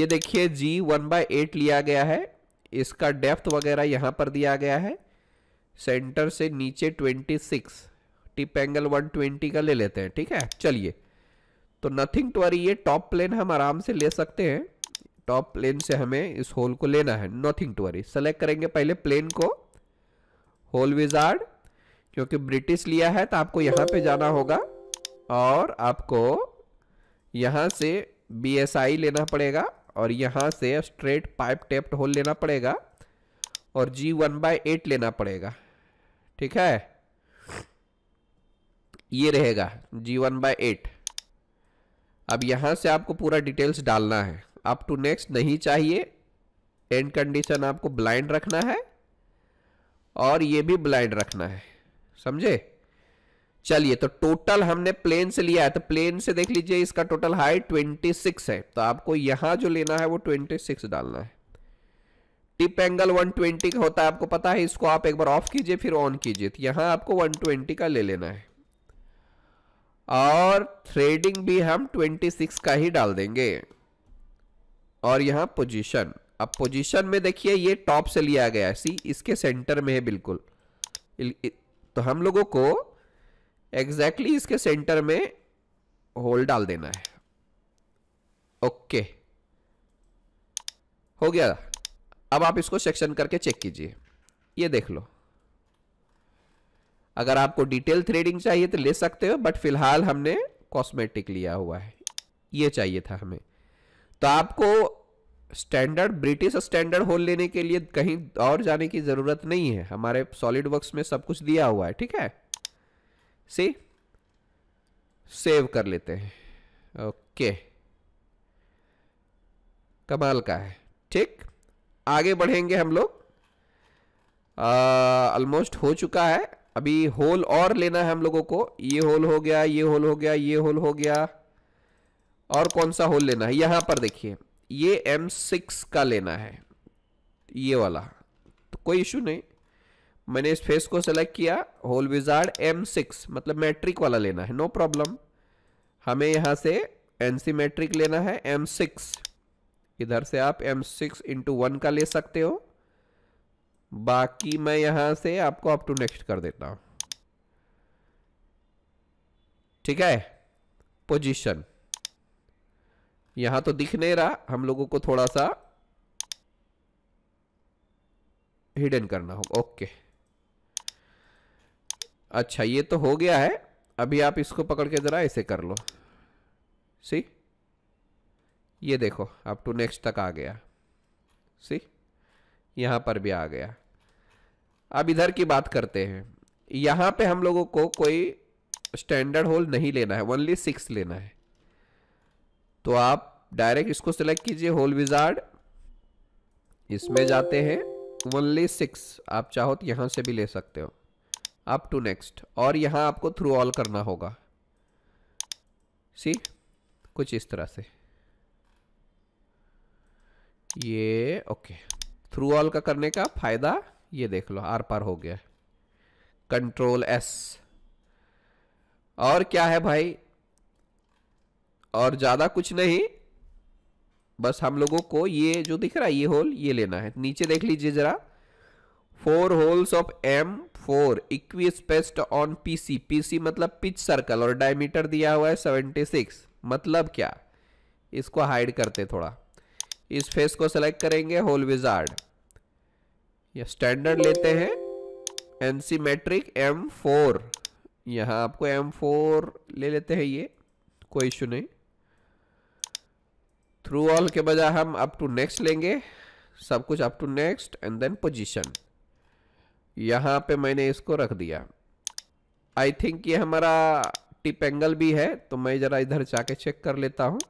ये देखिए G 1/8 लिया गया है, इसका डेप्थ वगैरह यहाँ पर दिया गया है। सेंटर से नीचे 26, टिप एंगल 120 का ले लेते हैं। ठीक है, चलिए, तो नथिंग टू वरी। ये टॉप प्लेन हम आराम से ले सकते हैं, टॉप प्लेन से हमें इस होल को लेना है, नथिंग टू वरी। सेलेक्ट करेंगे पहले प्लेन को, होल विजार्ड, क्योंकि ब्रिटिश लिया है तो आपको यहाँ पे जाना होगा और आपको यहाँ से BSI लेना पड़ेगा और यहाँ से स्ट्रेट पाइप टेप्ड होल लेना पड़ेगा और G 1/8 लेना पड़ेगा। ठीक है, ये रहेगा G 1/8। अब यहाँ से आपको पूरा डिटेल्स डालना है, अप टू नेक्स्ट नहीं चाहिए, एंड कंडीशन आपको ब्लाइंड रखना है और ये भी ब्लाइंड रखना है, समझे? चलिए, तो टोटल हमने प्लेन से लिया है, तो प्लेन से देख लीजिए इसका टोटल हाइट 26 है, तो आपको यहाँ जो लेना है वो 26 डालना है। टिप एंगल 120 का होता है, आपको पता है, इसको आप एक बार ऑफ कीजिए फिर ऑन कीजिए। तो यहाँ आपको 120 का ले लेना है और थ्रेडिंग भी हम 26 का ही डाल देंगे। और यहाँ पोजीशन, अब पोजीशन में देखिए ये टॉप से लिया गया है, सी, इसके सेंटर में है बिल्कुल। तो हम लोगों को एग्जैक्टली इसके सेंटर में होल डाल देना है। ओके, हो गया। अब आप इसको सेक्शन करके चेक कीजिए, ये देख लो। अगर आपको डिटेल थ्रेडिंग चाहिए तो ले सकते हो, बट फिलहाल हमने कॉस्मेटिक लिया हुआ है, ये चाहिए था हमें। तो आपको स्टैंडर्ड ब्रिटिश स्टैंडर्ड होल लेने के लिए कहीं और जाने की जरूरत नहीं है, हमारे सॉलिड वर्क्स में सब कुछ दिया हुआ है। ठीक है, सी, सेव कर लेते हैं। ओके, कमाल का है। ठीक, आगे बढ़ेंगे हम लोग। ऑलमोस्ट हो चुका है, अभी होल और लेना है हम लोगों को। ये होल हो गया, ये होल हो गया, ये होल हो गया, और कौन सा होल लेना है? यहाँ पर देखिए ये M6 का लेना है, ये वाला। तो कोई इशू नहीं, मैंने इस फेस को सेलेक्ट किया, होल विजार्ड, M6 मतलब मैट्रिक वाला लेना है, नो प्रॉब्लम। हमें यहाँ से एनसी मैट्रिक लेना है, M6। इधर से आप M6 × 1 का ले सकते हो। बाकी मैं यहाँ से आपको अप टू नेक्स्ट कर देता हूँ। ठीक है, पोजीशन यहाँ तो दिख नहीं रहा, हम लोगों को थोड़ा सा हिडन करना होगा। ओके, अच्छा, ये तो हो गया है। अभी आप इसको पकड़ के जरा ऐसे कर लो, सी, ये देखो अप टू नेक्स्ट तक आ गया, सी, यहाँ पर भी आ गया। अब इधर की बात करते हैं, यहाँ पे हम लोगों को कोई स्टैंडर्ड होल नहीं लेना है, ओनली 6 लेना है। तो आप डायरेक्ट इसको सिलेक्ट कीजिए होल विजार्ड, इसमें जाते हैं ओनली 6। आप चाहो तो यहाँ से भी ले सकते हो, अप टू नेक्स्ट। और यहाँ आपको थ्रू ऑल करना होगा, सी कुछ इस तरह से। ये ओके, थ्रू ऑल का करने का फायदा ये देख लो आर पार हो गया, कंट्रोल एस। और क्या है भाई, और ज़्यादा कुछ नहीं, बस हम लोगों को ये जो दिख रहा है ये होल ये लेना है। नीचे देख लीजिए जरा, 4 holes of M4 equi spaced on PC। PC मतलब पिच सर्कल और डायमीटर दिया हुआ है 76। मतलब क्या, इसको हाइड करते थोड़ा, इस फेस को सेलेक्ट करेंगे होल विजार्ड, ये स्टैंडर्ड लेते हैं एनसी मैट्रिक M4। यहाँ आपको M4 ले लेते हैं, ये कोई इशू नहीं। थ्रू ऑल के बजाय हम अप टू नेक्स्ट लेंगे, सब कुछ up to next and then position. यहाँ पे मैंने इसको रख दिया, आई थिंक ये हमारा टिप एंगल भी है, तो मैं ज़रा इधर जाके चेक कर लेता हूँ।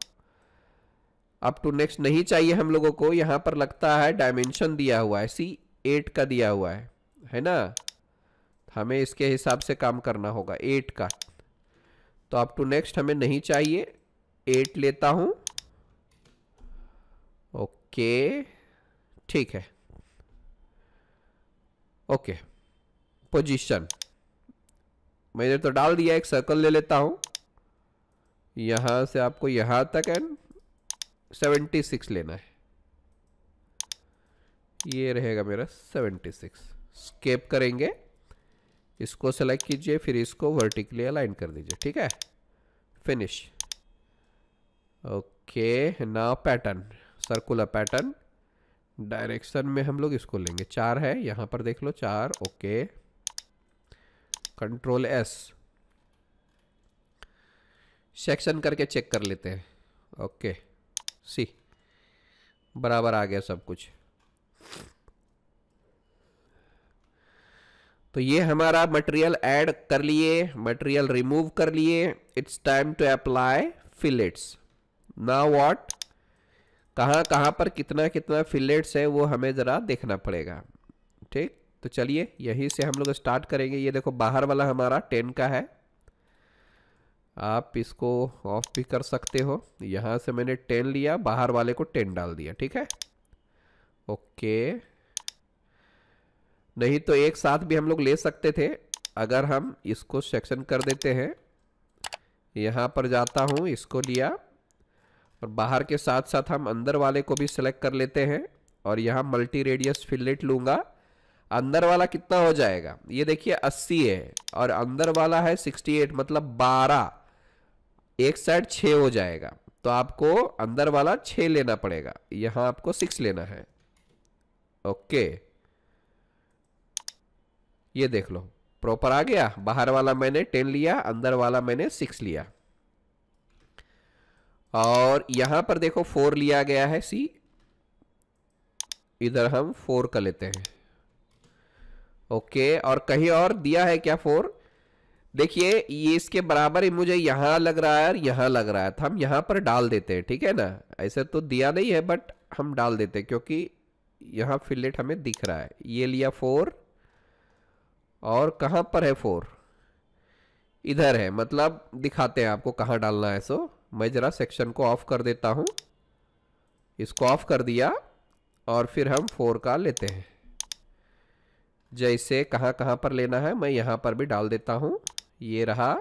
अप टू नेक्स्ट नहीं चाहिए हम लोगों को, यहाँ पर लगता है डायमेंशन दिया हुआ है C8 का दिया हुआ है ना, हमें इसके हिसाब से काम करना होगा 8 का। तो अप टू नेक्स्ट हमें नहीं चाहिए, 8 लेता हूँ। ओके ठीक है, ओके पोजीशन मैंने तो डाल दिया। एक सर्कल ले लेता हूँ यहाँ से आपको यहाँ तक एंड 76 लेना है, ये रहेगा मेरा 76। स्केप करेंगे, इसको सेलेक्ट कीजिए, फिर इसको वर्टिकली अलाइन कर दीजिए, ठीक है, finish. Okay now pattern, circular pattern direction में हम लोग इसको लेंगे, 4 है यहाँ पर देख लो 4। ओके कंट्रोल एस, सेक्शन करके चेक कर लेते हैं। ओके सी बराबर आ गया सब कुछ। तो ये हमारा मटेरियल ऐड कर लिए, मटेरियल रिमूव कर लिए। It's time to apply fillets. Now what, कहाँ कहाँ पर कितना कितना फिलेट्स है वो हमें ज़रा देखना पड़ेगा, ठीक। तो चलिए यहीं से हम लोग स्टार्ट करेंगे। ये देखो बाहर वाला हमारा 10 का है, आप इसको ऑफ भी कर सकते हो। यहाँ से मैंने 10 लिया, बाहर वाले को 10 डाल दिया, ठीक है। ओके नहीं तो एक साथ भी हम लोग ले सकते थे। अगर हम इसको सेक्शन कर देते हैं, यहाँ पर जाता हूँ, इसको लिया, और बाहर के साथ साथ हम अंदर वाले को भी सिलेक्ट कर लेते हैं। और यहाँ मल्टी रेडियस फिलेट लूँगा, अंदर वाला कितना हो जाएगा ये देखिए 80 है और अंदर वाला है 68, मतलब 12, एक साइड 6 हो जाएगा। तो आपको अंदर वाला 6 लेना पड़ेगा, यहाँ आपको 6 लेना है। ओके ये देख लो प्रॉपर आ गया, बाहर वाला मैंने 10 लिया, अंदर वाला मैंने 6 लिया। और यहाँ पर देखो 4 लिया गया है सी, इधर हम 4 का लेते हैं। ओके और कहीं और दिया है क्या 4? देखिए ये इसके बराबर ही मुझे यहाँ लग रहा है और यहाँ लग रहा है, तो हम यहाँ पर डाल देते हैं, ठीक है ना। ऐसे तो दिया नहीं है बट हम डाल देते हैं क्योंकि यहाँ फिलेट हमें दिख रहा है। ये लिया 4 और कहाँ पर है 4? इधर है, मतलब दिखाते हैं आपको कहाँ डालना है। सो मैं ज़रा सेक्शन को ऑफ कर देता हूँ, इसको ऑफ कर दिया, और फिर हम 4 का लेते हैं। जैसे कहाँ कहाँ पर लेना है मैं यहाँ पर भी डाल देता हूँ, ये रहा।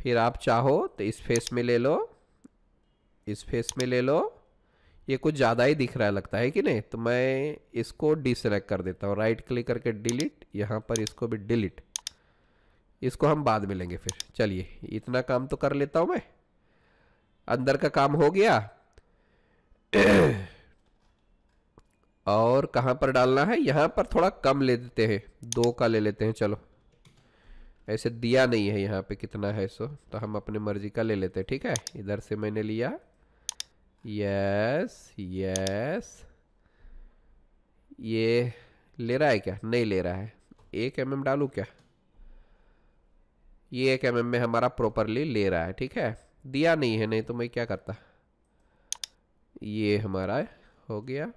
फिर आप चाहो तो इस फेस में ले लो, इस फेस में ले लो, ये कुछ ज़्यादा ही दिख रहा है लगता है कि नहीं। तो मैं इसको डिसेलेक्ट कर देता हूँ, राइट क्लिक करके डिलीट, यहाँ पर इसको भी डिलीट, इसको हम बाद में लेंगे। फिर चलिए इतना काम तो कर लेता हूँ मैं, अंदर का काम हो गया। और कहाँ पर डालना है, यहाँ पर थोड़ा कम ले देते हैं, 2 का ले लेते हैं। चलो ऐसे दिया नहीं है यहाँ पे कितना है, सो तो हम अपने मर्जी का ले लेते हैं, ठीक है। इधर से मैंने लिया, यस यस, ये ले रहा है क्या, नहीं ले रहा है। 1 mm डालूँ क्या, ये 1 mm में हमारा प्रॉपरली ले रहा है, ठीक है, दिया नहीं है, नहीं तो मैं क्या करता। ये हमारा हो गया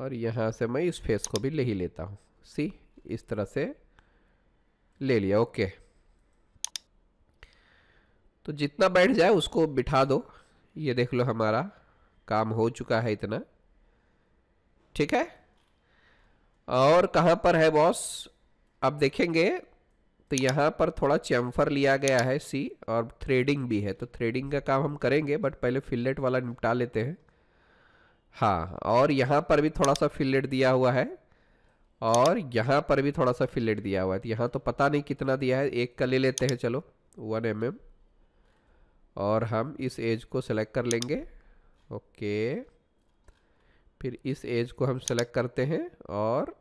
और यहाँ से मैं इस फेस को भी ले ही लेता हूँ, सी इस तरह से ले लिया, ओके। तो जितना बैठ जाए उसको बिठा दो, ये देख लो हमारा काम हो चुका है इतना, ठीक है। और कहाँ पर है बॉस अब देखेंगे, तो यहाँ पर थोड़ा चैम्फर लिया गया है सी, और थ्रेडिंग भी है, तो थ्रेडिंग का काम हम करेंगे, बट पहले फिलेट वाला निपटा लेते हैं, हाँ। और यहाँ पर भी थोड़ा सा फिलेट दिया हुआ है और यहाँ पर भी थोड़ा सा फिलेट दिया हुआ है, तो यहाँ तो पता नहीं कितना दिया है, एक का ले लेते हैं चलो 1 mm, और हम इस एज को सेलेक्ट कर लेंगे, ओके। फिर इस एज को हम सेलेक्ट करते हैं और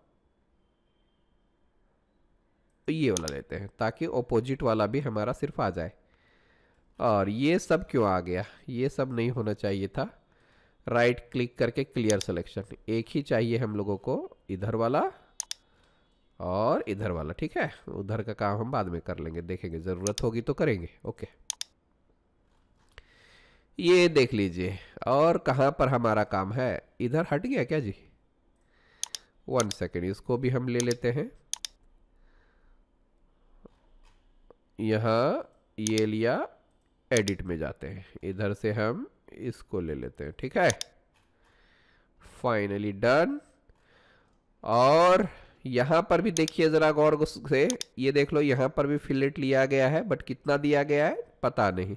ये वाला लेते हैं, ताकि ऑपोजिट वाला भी हमारा सिर्फ आ जाए। और ये सब क्यों आ गया, ये सब नहीं होना चाहिए था, राइट क्लिक करके क्लियर सिलेक्शन, एक ही चाहिए हम लोगों को, इधर वाला और इधर वाला, ठीक है। उधर का काम हम बाद में कर लेंगे, देखेंगे ज़रूरत होगी तो करेंगे, ओके। ये देख लीजिए, और कहाँ पर हमारा काम है, इधर हट गया क्या जी, 1 सेकेंड, इसको भी हम ले लेते हैं, यहाँ ये लिया, एडिट में जाते हैं, इधर से हम इसको ले लेते हैं, ठीक है, फाइनली डन। और यहाँ पर भी देखिए ज़रा गौर से, ये देख लो यहाँ पर भी फिलेट लिया गया है, बट कितना दिया गया है पता नहीं,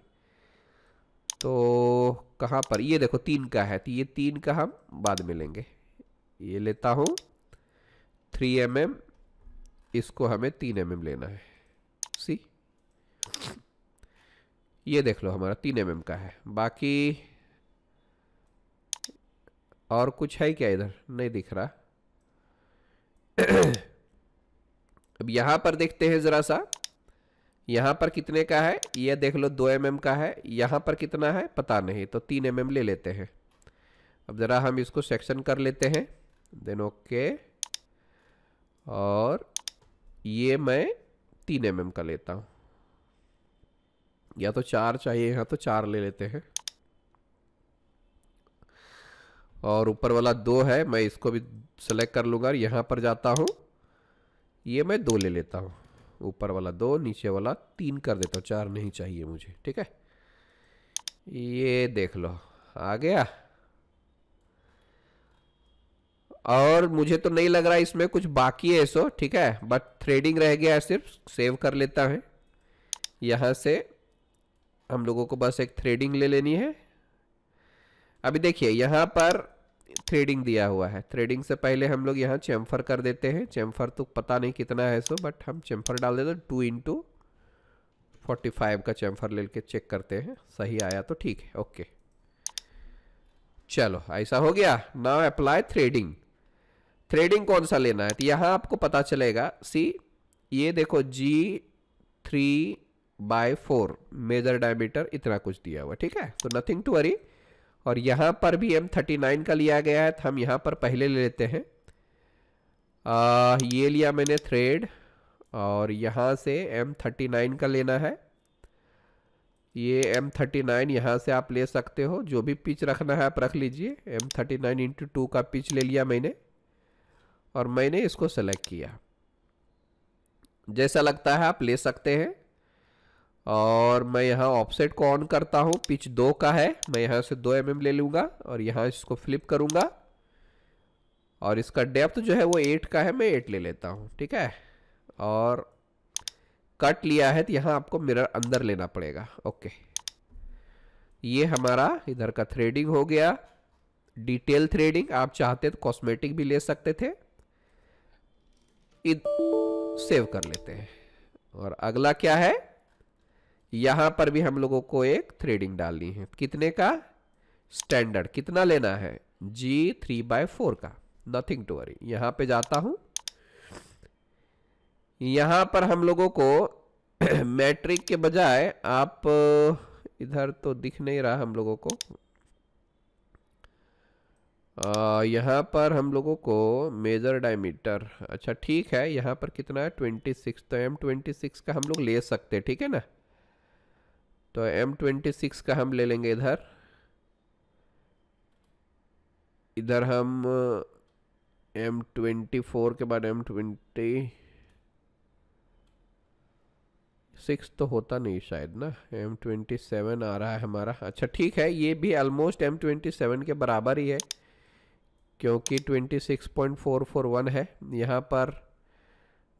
तो कहाँ पर, ये देखो 3 का है, तो ये 3 का हम बाद में लेंगे, ये लेता हूँ 3 mm, इसको हमें 3 mm लेना है, सी ये देख लो हमारा 3 mm का है। बाकी और कुछ है क्या इधर, नहीं दिख रहा। अब यहाँ पर देखते हैं ज़रा सा, यहाँ पर कितने का है, ये देख लो 2 mm का है, यहाँ पर कितना है पता नहीं, तो 3 mm ले लेते हैं। अब ज़रा हम इसको सेक्शन कर लेते हैं, देन ओके, और ये मैं 3 mm का लेता हूँ, या तो 4 चाहिए, यहाँ तो 4 ले लेते हैं, और ऊपर वाला 2 है, मैं इसको भी सेलेक्ट कर लूँगा, यहाँ पर जाता हूँ, ये मैं 2 ले लेता हूँ, ऊपर वाला 2, नीचे वाला 3 कर देता हूँ, 4 नहीं चाहिए मुझे, ठीक है। ये देख लो आ गया, और मुझे तो नहीं लग रहा इसमें कुछ बाकी है सो, ठीक है, बट थ्रेडिंग रह गया है सिर्फ, सेव कर लेता है। यहाँ से हम लोगों को बस एक थ्रेडिंग ले लेनी है। अभी देखिए यहाँ पर थ्रेडिंग दिया हुआ है, थ्रेडिंग से पहले हम लोग यहाँ चैम्फर कर देते हैं, चैम्फर तो पता नहीं कितना है सो, बट हम चैम्फर डाल देते हैं, 2x45 का चैम्फर ले के चेक करते हैं, सही आया तो ठीक है, ओके। चलो ऐसा हो गया, नाउ अप्लाई थ्रेडिंग। थ्रेडिंग कौन सा लेना है, तो यहाँ आपको पता चलेगा, सी ये देखो G3/4 मेजर डायमीटर इतना कुछ दिया हुआ, ठीक है, तो नथिंग टू वरी। और यहाँ पर भी M39 का लिया गया है, तो हम यहाँ पर पहले ले लेते हैं, ये लिया मैंने थ्रेड, और यहाँ से M39 का लेना है, ये M39 यहाँ से आप ले सकते हो, जो भी पिच रखना है आप रख लीजिए, M39x2 का पिच ले लिया मैंने, और मैंने इसको सेलेक्ट किया, जैसा लगता है आप ले सकते हैं। और मैं यहाँ ऑफसेट को ऑन करता हूँ, पिच 2 का है, मैं यहाँ से 2 mm ले लूँगा, और यहाँ इसको फ्लिप करूँगा, और इसका डेप्थ जो है वो 8 का है, मैं 8 ले लेता हूँ, ठीक है। और कट लिया है, तो यहाँ आपको मिरर अंदर लेना पड़ेगा, ओके। ये हमारा इधर का थ्रेडिंग हो गया, डिटेल थ्रेडिंग, आप चाहते तो कॉस्मेटिक भी ले सकते थे। सेव कर लेते हैं, और अगला क्या है, यहाँ पर भी हम लोगों को एक थ्रेडिंग डालनी है, कितने का, स्टैंडर्ड, कितना लेना है, G3/4 का, नथिंग टू वरी। यहाँ पे जाता हूँ, यहाँ पर हम लोगों को मैट्रिक के बजाय, आप इधर तो दिख नहीं रहा हम लोगों को, यहाँ पर हम लोगों को मेजर डायमीटर, अच्छा ठीक है, यहाँ पर कितना है 26, तो M26 का हम लोग ले सकते हैं, ठीक है ना। तो M26 का हम ले लेंगे, इधर इधर हम M24 के बाद M26 तो होता नहीं शायद ना, M27 आ रहा है हमारा। अच्छा ठीक है, ये भी ऑलमोस्ट M27 के बराबर ही है क्योंकि 26.441 है यहाँ पर।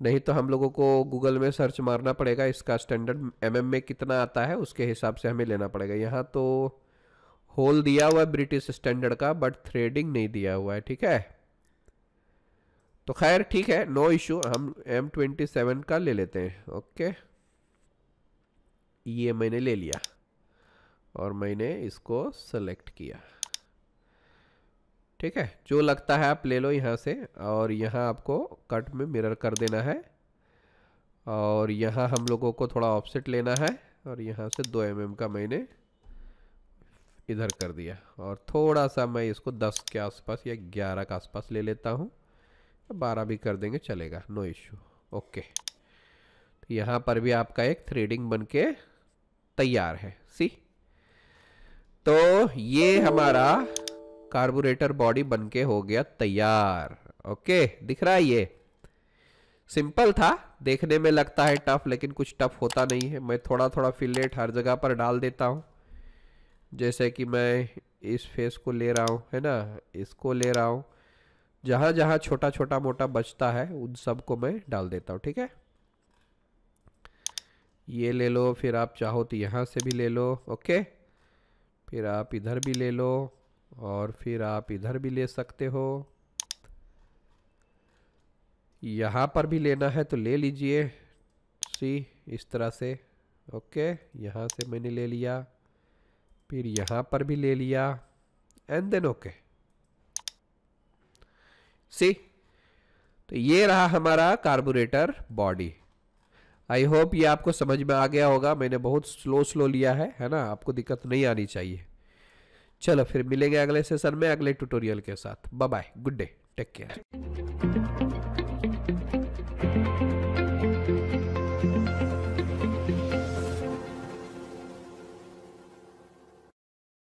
नहीं तो हम लोगों को गूगल में सर्च मारना पड़ेगा इसका स्टैंडर्ड mm में कितना आता है, उसके हिसाब से हमें लेना पड़ेगा। यहाँ तो होल दिया हुआ है ब्रिटिश स्टैंडर्ड का, बट थ्रेडिंग नहीं दिया हुआ है, ठीक है। तो खैर ठीक है, नो इशू, हम M27 का ले लेते हैं। ओके, ये मैंने ले लिया और मैंने इसको सेलेक्ट किया, ठीक है। जो लगता है आप ले लो यहाँ से, और यहाँ आपको कट में मिरर कर देना है, और यहाँ हम लोगों को थोड़ा ऑफसेट लेना है, और यहाँ से 2 mm का मैंने इधर कर दिया, और थोड़ा सा मैं इसको 10 के आसपास या 11 के आसपास ले लेता हूँ, 12 भी कर देंगे, चलेगा, नो इश्यू। ओके, तो यहाँ पर भी आपका एक थ्रेडिंग बन के तैयार है, सी। तो ये हमारा कार्बोरेटर बॉडी बनके हो गया तैयार। ओके, दिख रहा है, ये सिंपल था, देखने में लगता है टफ, लेकिन कुछ टफ होता नहीं है। मैं थोड़ा थोड़ा फिलेट हर जगह पर डाल देता हूँ, जैसे कि मैं इस फेस को ले रहा हूँ, है ना, इसको ले रहा हूँ, जहाँ जहाँ छोटा छोटा मोटा बचता है उन सब को मैं डाल देता हूँ, ठीक है। ये ले लो, फिर आप चाहो तो यहाँ से भी ले लो, ओके, फिर आप इधर भी ले लो, और फिर आप इधर भी ले सकते हो, यहाँ पर भी लेना है तो ले लीजिए, सी, इस तरह से। ओके, यहाँ से मैंने ले लिया, फिर यहाँ पर भी ले लिया, एंड देन ओके, सी। तो ये रहा हमारा कार्बोरेटर बॉडी। आई होप ये आपको समझ में आ गया होगा, मैंने बहुत स्लो लिया है ना, आपको दिक्कत नहीं आनी चाहिए। चलो फिर मिलेंगे अगले सेशन में अगले ट्यूटोरियल के साथ। Bye bye, good day, take care.